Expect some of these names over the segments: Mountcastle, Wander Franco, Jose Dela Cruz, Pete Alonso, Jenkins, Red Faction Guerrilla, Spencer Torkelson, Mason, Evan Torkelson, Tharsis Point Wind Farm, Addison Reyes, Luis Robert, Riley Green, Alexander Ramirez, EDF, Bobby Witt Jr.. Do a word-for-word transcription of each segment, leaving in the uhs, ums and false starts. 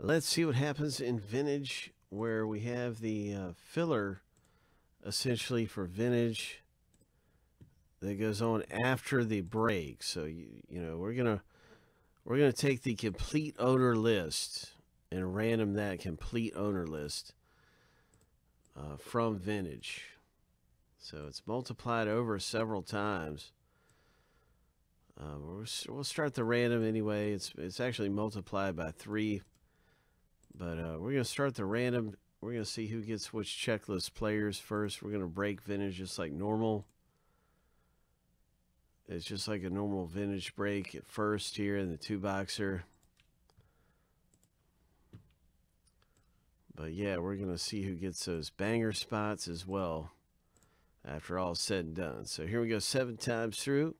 Let's see what happens in vintage, where we have the uh, filler essentially for vintage that goes on after the break. So you you know we're gonna we're gonna take the complete owner list and random that complete owner list uh, from vintage. So it's multiplied over several times. Uh, we'll, we'll start the random anyway. It's it's actually multiplied by three, but uh, we're gonna start the random. We're gonna see who gets which checklist players first. We're gonna break vintage just like normal. It's just like a normal vintage break at first here in the two boxer. But yeah, we're gonna see who gets those banger spots as well, after all said and done. So here we go, seven times through.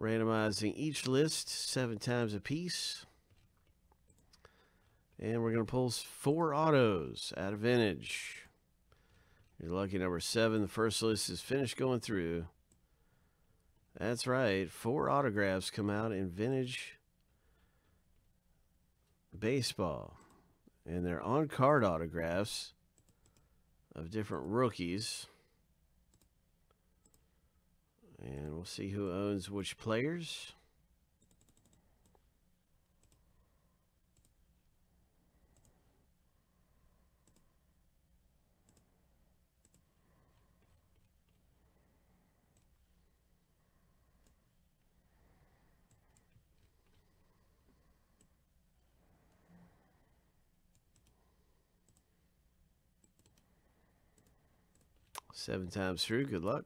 Randomizing each list seven times a piece. And we're going to pull four autos out of vintage. You're lucky number seven. The first list is finished going through. That's right. Four autographs come out in vintage baseball. And they're on-card autographs of different rookies. And we'll see who owns which players. Seven times through. Good luck.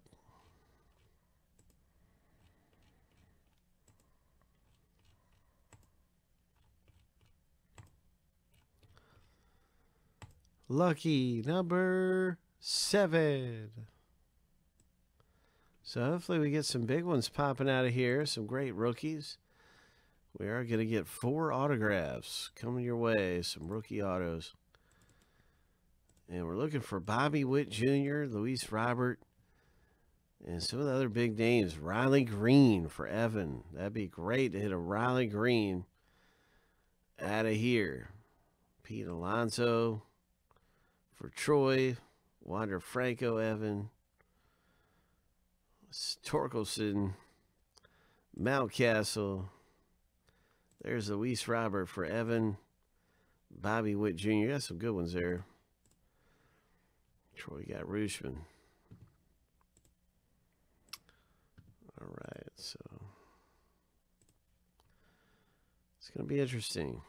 Lucky number seven. So hopefully we get some big ones popping out of here. Some great rookies. We are going to get four autographs coming your way. Some rookie autos. And we're looking for Bobby Witt Junior, Luis Robert, and some of the other big names. Riley Green for Evan. That'd be great to hit a Riley Green out of here. Pete Alonso for Troy. Wander Franco, Evan. Torkelson. Mountcastle. There's Luis Robert for Evan. Bobby Witt Junior Got some good ones there. Troy got Rushman. All right, so it's going to be interesting.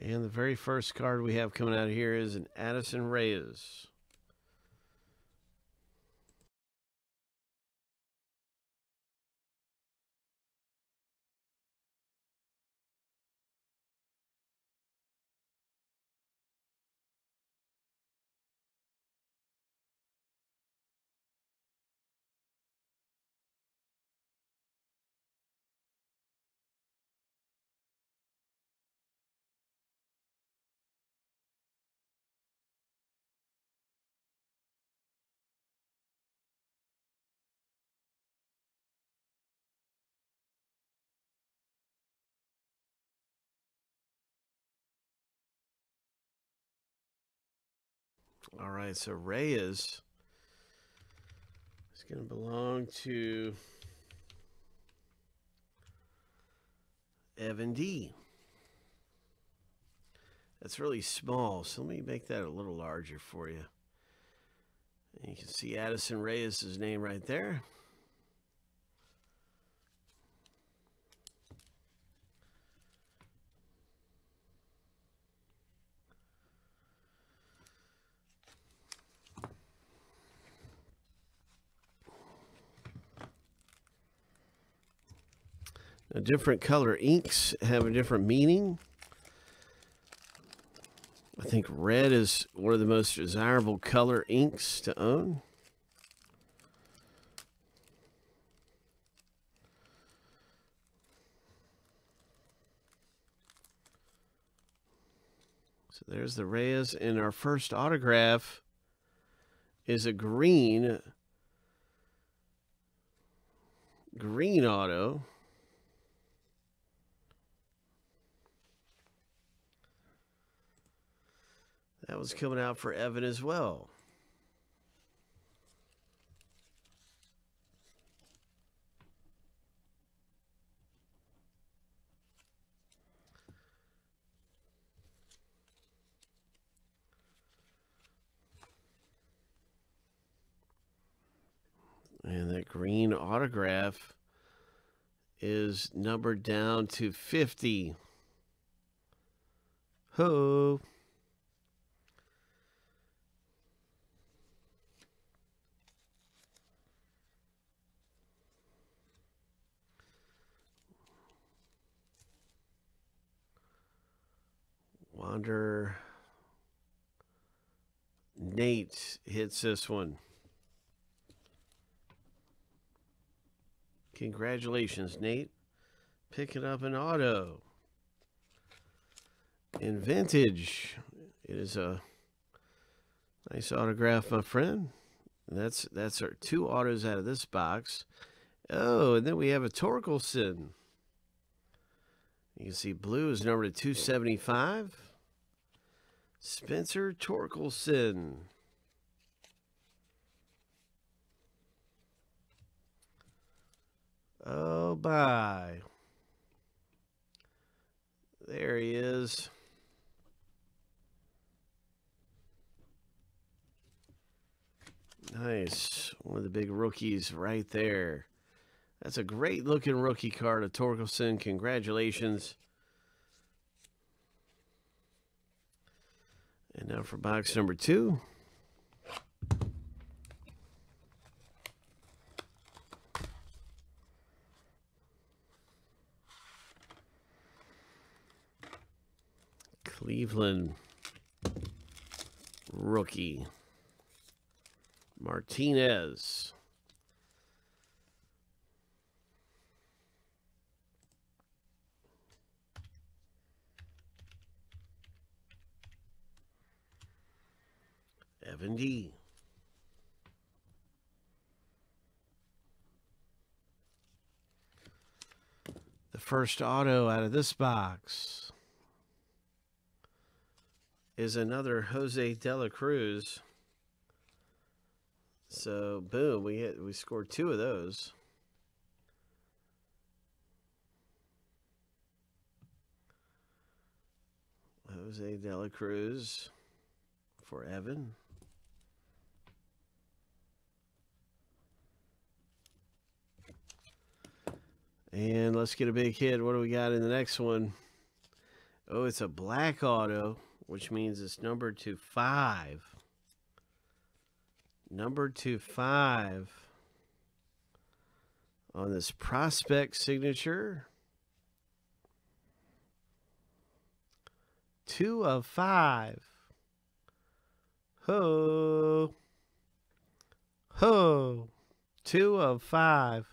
And the very first card we have coming out of here is an Addison Reyes. All right, so Reyes is going to belong to Evan D. That's really small, so let me make that a little larger for you. And you can see Addison Reyes' name right there. Different color inks have a different meaning. I think red is one of the most desirable color inks to own. So there's the Reyes. And our first autograph is a green. Green auto. That was coming out for Evan as well. And that green autograph is numbered down to fifty. Ho! Wander. Nate hits this one. Congratulations, Nate. Picking up an auto. In vintage. It is a nice autograph, my friend. And that's that's our two autos out of this box. Oh, and then we have a Torkelson. You can see blue is numbered to two seventy-five. Spencer Torkelson. Oh, bye. There he is. Nice. One of the big rookies right there. That's a great looking rookie card of Torkelson. Congratulations. And now for box number two. Cleveland rookie Martinez. Evan D. The first auto out of this box is another Jose Dela Cruz. So boom, we hit, we scored two of those. Jose Dela Cruz for Evan. And let's get a big hit. What do we got in the next one? Oh, it's a black auto, which means it's numbered to five. Numbered to five on this prospect signature. Two of five. Ho. Ho. Two of five.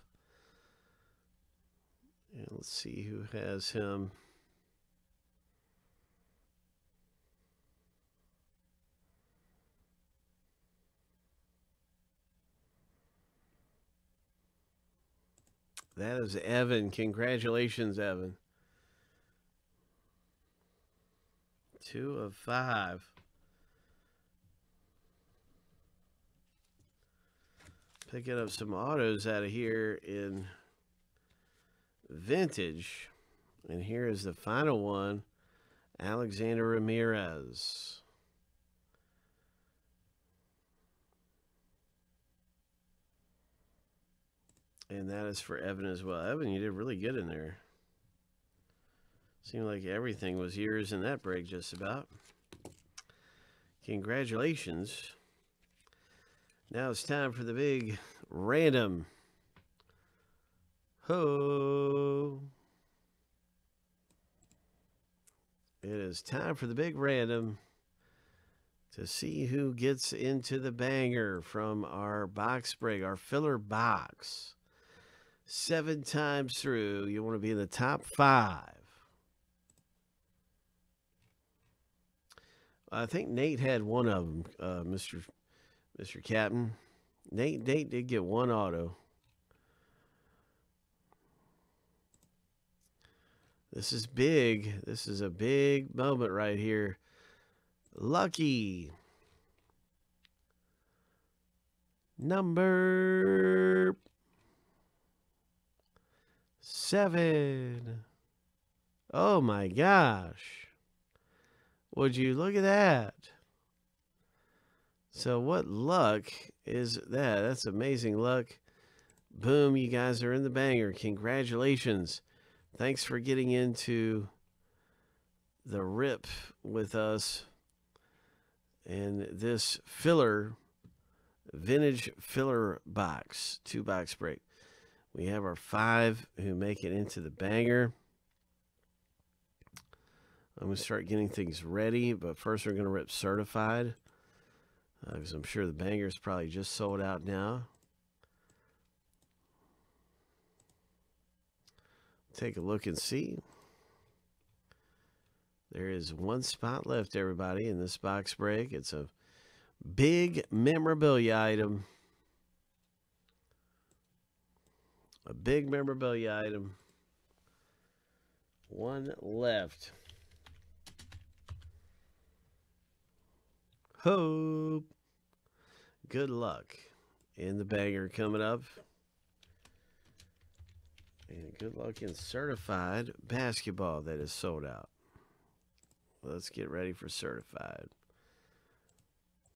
And let's see who has him. That is Evan. Congratulations, Evan. Two of five. Picking up some autos out of here in vintage. And here is the final one. Alexander Ramirez. And that is for Evan as well. Evan, you did really good in there. Seemed like everything was yours in that break just about. Congratulations. Now it's time for the big random. Ho! It is time for the big random to see who gets into the banger from our box break, our filler box. Seven times through, you want to be in the top five. I think Nate had one of them, uh, Mister Mister Captain. Nate Nate did get one auto. This is big. This is a big moment right here. Lucky number seven. Oh my gosh. Would you look at that? So what luck is that? That's amazing luck. Boom, you guys are in the banger. Congratulations. Thanks for getting into the rip with us and this filler, vintage filler box, two box break. We have our five who make it into the banger. I'm going to start getting things ready, but first we're going to rip certified because uh, I'm sure the banger is probably just sold out now. Take a look and see. There is one spot left, everybody, in this box break. It's a big memorabilia item. A big memorabilia item. One left. Hope. Good luck in the banger coming up. And good luck in certified basketball that is sold out. Let's get ready for certified.